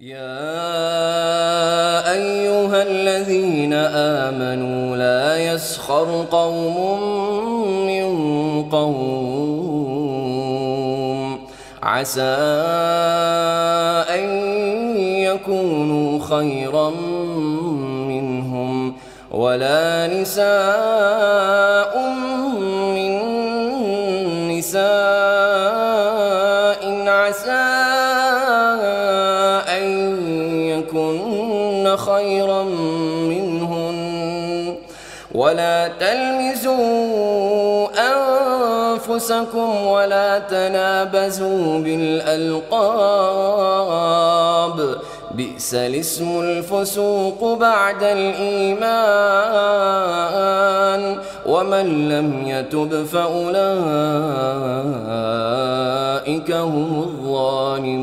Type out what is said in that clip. يا أيها الذين آمنوا لا يسخر قوم من قوم عسى أن يكونوا خيرا منهم ولا نساء من نساء عسى أن يكن خيرا منهن ولا تلمزوا أنفسكم ولا تنابزوا بالألقاب بئس الاسم الفسوق بعد الإيمان ومن لم يتب فأولئك هم الظالمون.